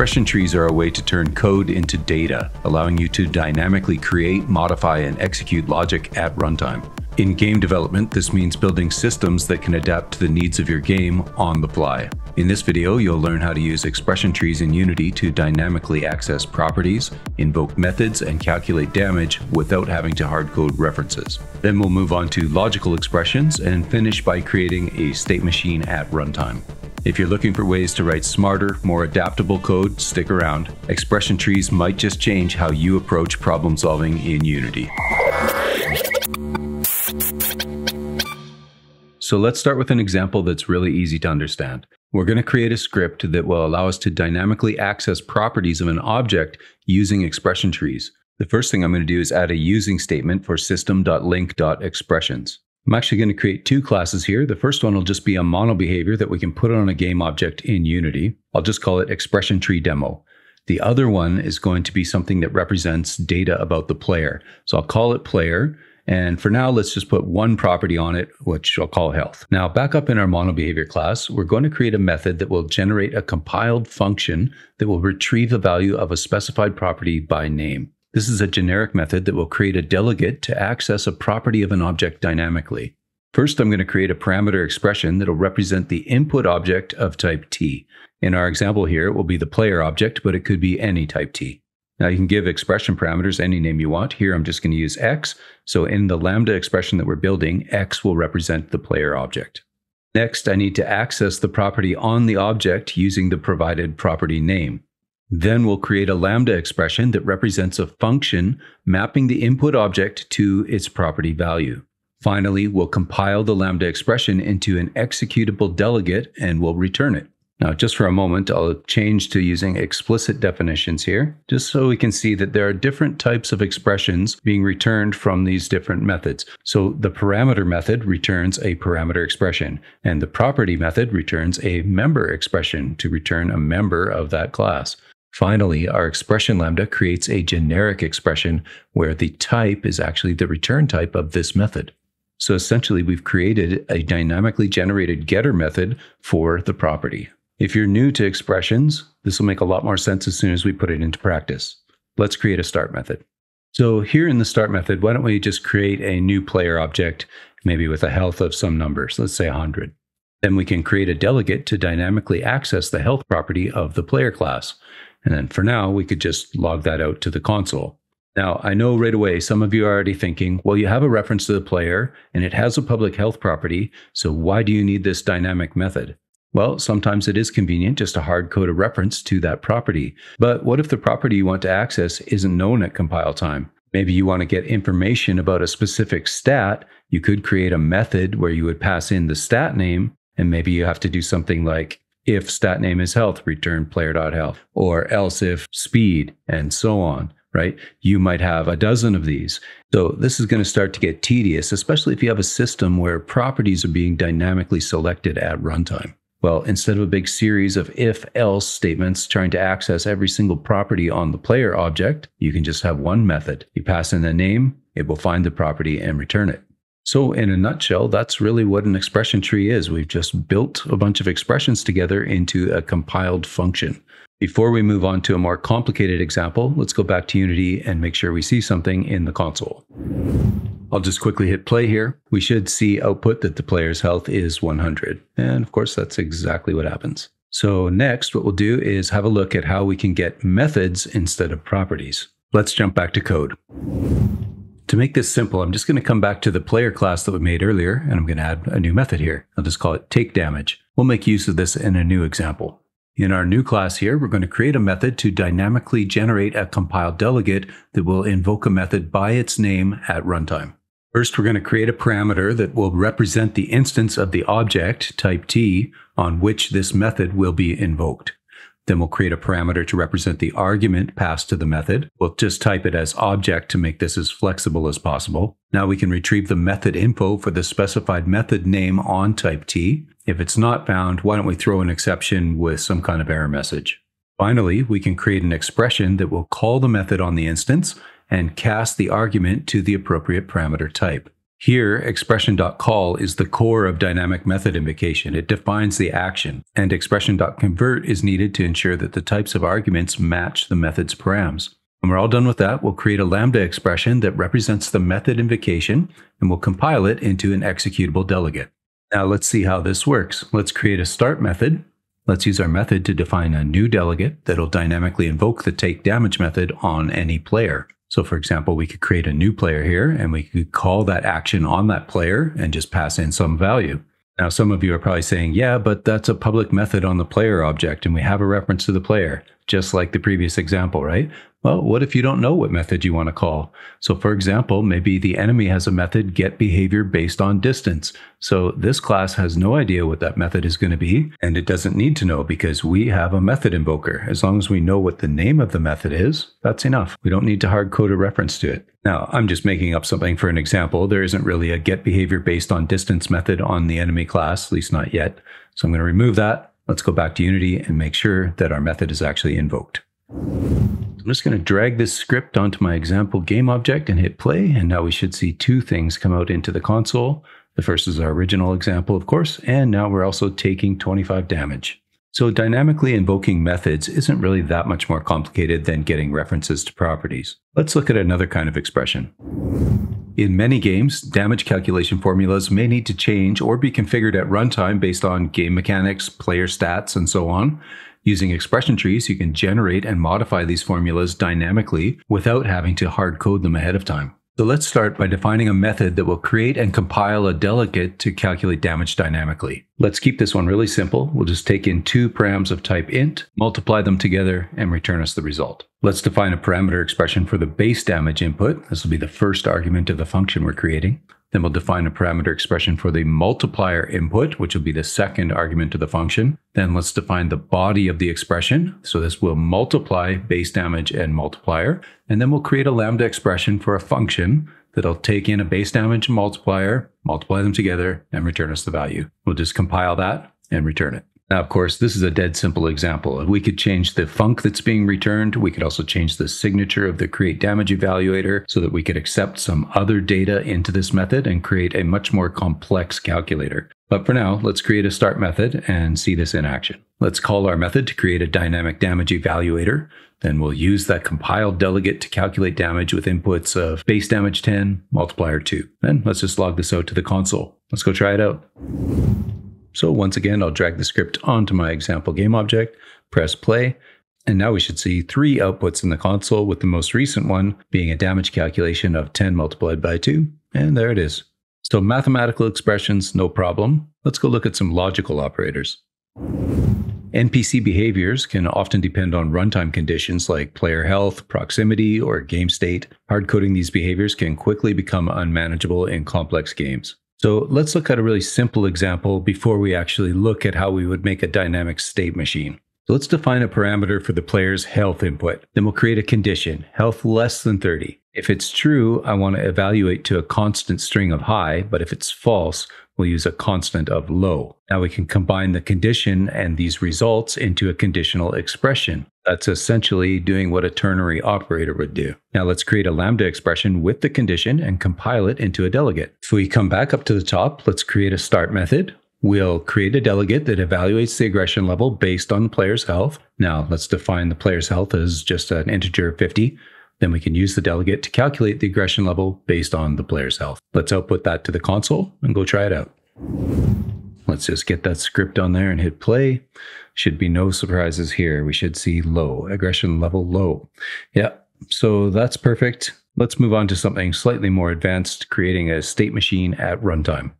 Expression trees are a way to turn code into data, allowing you to dynamically create, modify, and execute logic at runtime. In game development, this means building systems that can adapt to the needs of your game on the fly. In this video, you'll learn how to use expression trees in Unity to dynamically access properties, invoke methods, and calculate damage without having to hardcode references. Then we'll move on to logical expressions and finish by creating a state machine at runtime. If you're looking for ways to write smarter, more adaptable code, stick around. Expression trees might just change how you approach problem solving in Unity. So let's start with an example that's really easy to understand. We're going to create a script that will allow us to dynamically access properties of an object using expression trees. The first thing I'm going to do is add a using statement for System.Linq.Expressions. I'm actually going to create two classes here. The first one will just be a MonoBehaviour that we can put on a game object in Unity. I'll just call it ExpressionTreeDemo. The other one is going to be something that represents data about the player. So I'll call it player. And for now, let's just put one property on it, which I'll call health. Now, back up in our MonoBehaviour class, we're going to create a method that will generate a compiled function that will retrieve the value of a specified property by name. This is a generic method that will create a delegate to access a property of an object dynamically. First, I'm going to create a parameter expression that will represent the input object of type T. In our example here, it will be the player object, but it could be any type T. Now you can give expression parameters any name you want. Here I'm just going to use X. So in the lambda expression that we're building, X will represent the player object. Next, I need to access the property on the object using the provided property name. Then we'll create a lambda expression that represents a function mapping the input object to its property value. Finally, we'll compile the lambda expression into an executable delegate and we'll return it. Now, just for a moment, I'll change to using explicit definitions here, just so we can see that there are different types of expressions being returned from these different methods. So the parameter method returns a parameter expression, and the property method returns a member expression to return a member of that class. Finally, our expression lambda creates a generic expression where the type is actually the return type of this method. So essentially, we've created a dynamically generated getter method for the property. If you're new to expressions, this will make a lot more sense as soon as we put it into practice. Let's create a start method. So here in the start method, why don't we just create a new player object, maybe with a health of some number, so let's say 100. Then we can create a delegate to dynamically access the health property of the player class. And then for now, we could just log that out to the console. Now, I know right away, some of you are already thinking, well, you have a reference to the player and it has a public health property, so why do you need this dynamic method? Well, sometimes it is convenient just to hardcode a reference to that property. But what if the property you want to access isn't known at compile time? Maybe you want to get information about a specific stat. You could create a method where you would pass in the stat name, and maybe you have to do something like if stat name is health, return player.health, or else if speed, and so on, right? You might have a dozen of these. So this is going to start to get tedious, especially if you have a system where properties are being dynamically selected at runtime. Well, instead of a big series of if-else statements trying to access every single property on the player object, you can just have one method. You pass in a name, it will find the property and return it. So in a nutshell, that's really what an expression tree is. We've just built a bunch of expressions together into a compiled function. Before we move on to a more complicated example, let's go back to Unity and make sure we see something in the console. I'll just quickly hit play here. We should see output that the player's health is 100. And of course, that's exactly what happens. So next, what we'll do is have a look at how we can get methods instead of properties. Let's jump back to code. To make this simple, I'm just going to come back to the player class that we made earlier, and I'm going to add a new method here. I'll just call it TakeDamage. We'll make use of this in a new example. In our new class here, we're going to create a method to dynamically generate a compiled delegate that will invoke a method by its name at runtime. First, we're going to create a parameter that will represent the instance of the object, type T, on which this method will be invoked. Then we'll create a parameter to represent the argument passed to the method. We'll just type it as object to make this as flexible as possible. Now we can retrieve the method info for the specified method name on type T. If it's not found, why don't we throw an exception with some kind of error message? Finally, we can create an expression that will call the method on the instance and cast the argument to the appropriate parameter type. Here, expression.call is the core of dynamic method invocation. It defines the action, and expression.convert is needed to ensure that the types of arguments match the method's params. When we're all done with that, we'll create a Lambda expression that represents the method invocation, and we'll compile it into an executable delegate. Now let's see how this works. Let's create a start method. Let's use our method to define a new delegate that'll dynamically invoke the TakeDamage method on any player. So for example, we could create a new player here, and we could call that action on that player and just pass in some value. Now, some of you are probably saying, yeah, but that's a public method on the player object, and we have a reference to the player, just like the previous example, right? Well, what if you don't know what method you want to call? So for example, maybe the enemy has a method getBehaviorBasedOnDistance. So this class has no idea what that method is going to be, and it doesn't need to know because we have a method invoker. As long as we know what the name of the method is, that's enough. We don't need to hard code a reference to it. Now, I'm just making up something for an example. There isn't really a getBehaviorBasedOnDistance method on the enemy class, at least not yet. So I'm going to remove that. Let's go back to Unity and make sure that our method is actually invoked. I'm just going to drag this script onto my example game object and hit play, and now we should see two things come out into the console. The first is our original example, of course, and now we're also taking 25 damage. So dynamically invoking methods isn't really that much more complicated than getting references to properties. Let's look at another kind of expression. In many games, damage calculation formulas may need to change or be configured at runtime based on game mechanics, player stats, and so on. Using expression trees, you can generate and modify these formulas dynamically without having to hard code them ahead of time. So let's start by defining a method that will create and compile a delegate to calculate damage dynamically. Let's keep this one really simple. We'll just take in two params of type int, multiply them together, and return us the result. Let's define a parameter expression for the base damage input. This will be the first argument of the function we're creating. Then we'll define a parameter expression for the multiplier input, which will be the second argument of the function. Then let's define the body of the expression. So this will multiply base damage and multiplier. And then we'll create a Lambda expression for a function that'll take in a base damage multiplier, multiply them together, and return us the value. We'll just compile that and return it. Now, of course, this is a dead simple example. We could change the func that's being returned. We could also change the signature of the create damage evaluator so that we could accept some other data into this method and create a much more complex calculator. But for now, let's create a start method and see this in action. Let's call our method to create a dynamic damage evaluator. Then we'll use that compiled delegate to calculate damage with inputs of base damage 10, multiplier 2. Then let's just log this out to the console. Let's go try it out. So once again, I'll drag the script onto my example game object, press play, and now we should see three outputs in the console, with the most recent one being a damage calculation of 10 multiplied by 2, and there it is. So mathematical expressions, no problem. Let's go look at some logical operators. NPC behaviors can often depend on runtime conditions like player health, proximity, or game state. Hardcoding these behaviors can quickly become unmanageable in complex games. So let's look at a really simple example before we actually look at how we would make a dynamic state machine. So let's define a parameter for the player's health input. Then we'll create a condition, health less than 30. If it's true, I want to evaluate to a constant string of high, but if it's false, we'll use a constant of low. Now we can combine the condition and these results into a conditional expression. That's essentially doing what a ternary operator would do. Now let's create a Lambda expression with the condition and compile it into a delegate. If we come back up to the top, let's create a start method. We'll create a delegate that evaluates the aggression level based on the player's health. Now let's define the player's health as just an integer of 50. Then we can use the delegate to calculate the aggression level based on the player's health. Let's output that to the console and go try it out. Let's just get that script on there and hit play. Should be no surprises here. We should see low, aggression level low. Yeah, so that's perfect. Let's move on to something slightly more advanced, creating a state machine at runtime.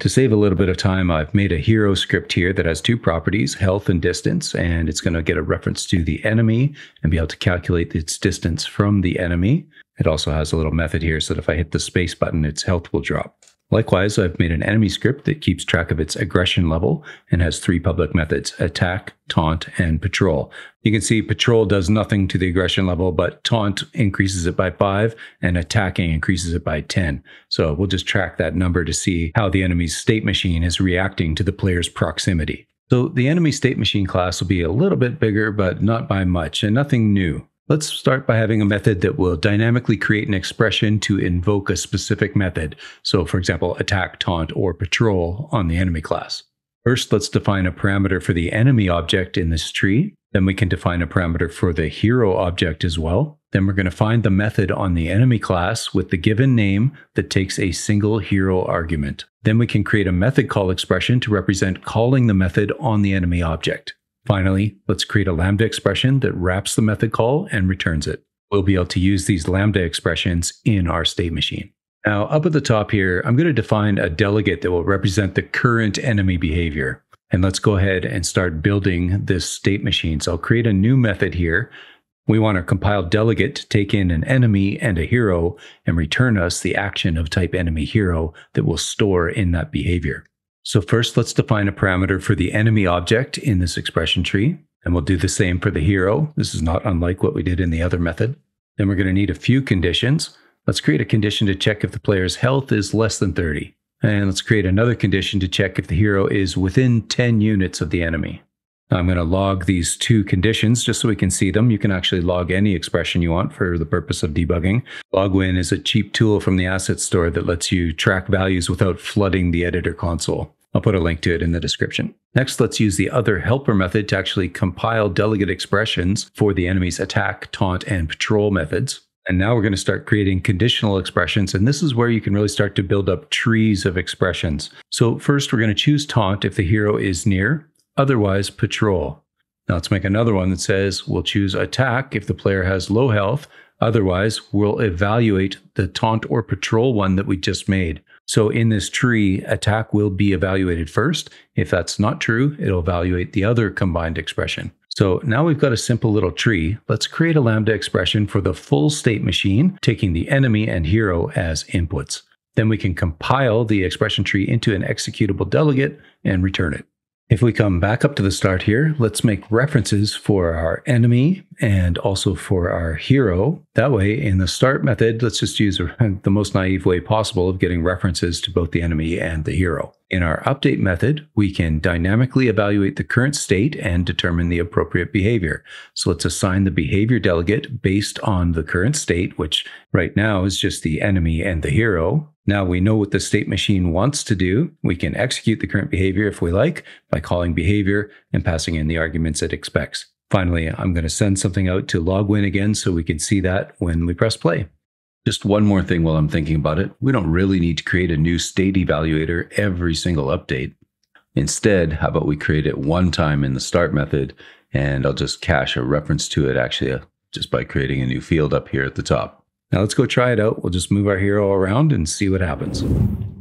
To save a little bit of time, I've made a hero script here that has two properties, health and distance, and it's going to get a reference to the enemy and be able to calculate its distance from the enemy. It also has a little method here so that if I hit the space button, its health will drop. Likewise, I've made an enemy script that keeps track of its aggression level and has three public methods, attack, taunt, and patrol. You can see patrol does nothing to the aggression level, but taunt increases it by 5 and attacking increases it by 10. So we'll just track that number to see how the enemy's state machine is reacting to the player's proximity. So the enemy state machine class will be a little bit bigger, but not by much, and nothing new. Let's start by having a method that will dynamically create an expression to invoke a specific method. So for example, attack, taunt, or patrol on the enemy class. First, let's define a parameter for the enemy object in this tree. Then we can define a parameter for the hero object as well. Then we're going to find the method on the enemy class with the given name that takes a single hero argument. Then we can create a method call expression to represent calling the method on the enemy object. Finally, let's create a lambda expression that wraps the method call and returns it. We'll be able to use these lambda expressions in our state machine. Now, up at the top here, I'm going to define a delegate that will represent the current enemy behavior. And let's go ahead and start building this state machine. So I'll create a new method here. We want our compiled delegate to take in an enemy and a hero and return us the action of type enemy hero that we'll store in that behavior. So first, let's define a parameter for the enemy object in this expression tree, and we'll do the same for the hero. This is not unlike what we did in the other method. Then we're going to need a few conditions. Let's create a condition to check if the player's health is less than 30. And let's create another condition to check if the hero is within 10 units of the enemy. Now I'm going to log these two conditions just so we can see them. You can actually log any expression you want for the purpose of debugging. LogWin is a cheap tool from the asset store that lets you track values without flooding the editor console. I'll put a link to it in the description. Next, let's use the other helper method to actually compile delegate expressions for the enemy's attack, taunt, and patrol methods. And now we're going to start creating conditional expressions, and this is where you can really start to build up trees of expressions. So first, we're going to choose taunt if the hero is near, otherwise patrol. Now let's make another one that says we'll choose attack if the player has low health, otherwise we'll evaluate the taunt or patrol one that we just made. So in this tree, attack will be evaluated first. If that's not true, it'll evaluate the other combined expression. So now we've got a simple little tree. Let's create a lambda expression for the full state machine, taking the enemy and hero as inputs. Then we can compile the expression tree into an executable delegate and return it. If we come back up to the start here, let's make references for our enemy and also for our hero. That way, in the start method, let's just use the most naive way possible of getting references to both the enemy and the hero. In our update method, we can dynamically evaluate the current state and determine the appropriate behavior. So let's assign the behavior delegate based on the current state, which right now is just the enemy and the hero. Now we know what the state machine wants to do. We can execute the current behavior if we like by calling behavior and passing in the arguments it expects. Finally, I'm going to send something out to LogWin again so we can see that when we press play. Just one more thing while I'm thinking about it. We don't really need to create a new state evaluator every single update. Instead, how about we create it one time in the start method, and I'll just cache a reference to it actually just by creating a new field up here at the top. Now let's go try it out. We'll just move our hero around and see what happens.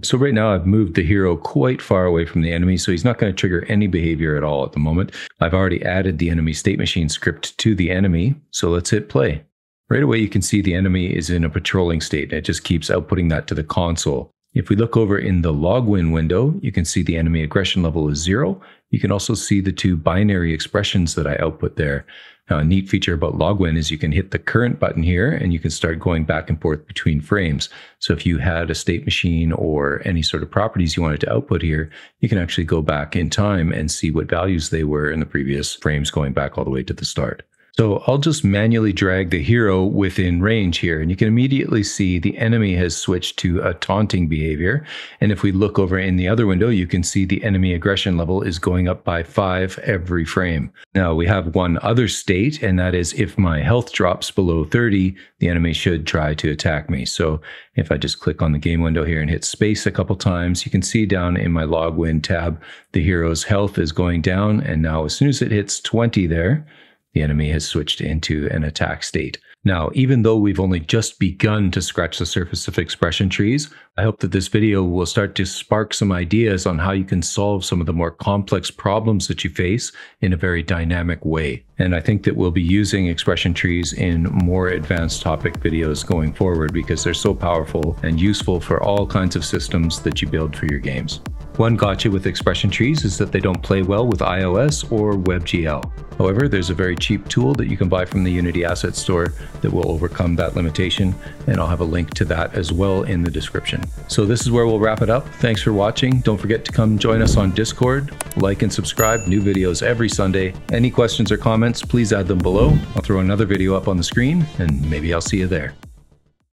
So right now I've moved the hero quite far away from the enemy, so he's not going to trigger any behavior at all at the moment. I've already added the enemy state machine script to the enemy, so let's hit play. Right away you can see the enemy is in a patrolling state, and it just keeps outputting that to the console. If we look over in the LogWin window, you can see the enemy aggression level is 0. You can also see the two binary expressions that I output there. Now, a neat feature about LogWin is you can hit the current button here and you can start going back and forth between frames. So if you had a state machine or any sort of properties you wanted to output here, you can actually go back in time and see what values they were in the previous frames going back all the way to the start. So I'll just manually drag the hero within range here, and you can immediately see the enemy has switched to a taunting behavior. And if we look over in the other window, you can see the enemy aggression level is going up by 5 every frame. Now we have one other state, and that is if my health drops below 30, the enemy should try to attack me. So if I just click on the game window here and hit space a couple times, you can see down in my LogWin tab, the hero's health is going down. And now as soon as it hits 20 there, the enemy has switched into an attack state. Now, even though we've only just begun to scratch the surface of expression trees, I hope that this video will start to spark some ideas on how you can solve some of the more complex problems that you face in a very dynamic way. And I think that we'll be using expression trees in more advanced topic videos going forward because they're so powerful and useful for all kinds of systems that you build for your games. One gotcha with expression trees is that they don't play well with iOS or WebGL. However, there's a very cheap tool that you can buy from the Unity Asset Store that will overcome that limitation, and I'll have a link to that as well in the description. So this is where we'll wrap it up. Thanks for watching. Don't forget to come join us on Discord, like and subscribe, new videos every Sunday. Any questions or comments, please add them below. I'll throw another video up on the screen, and maybe I'll see you there.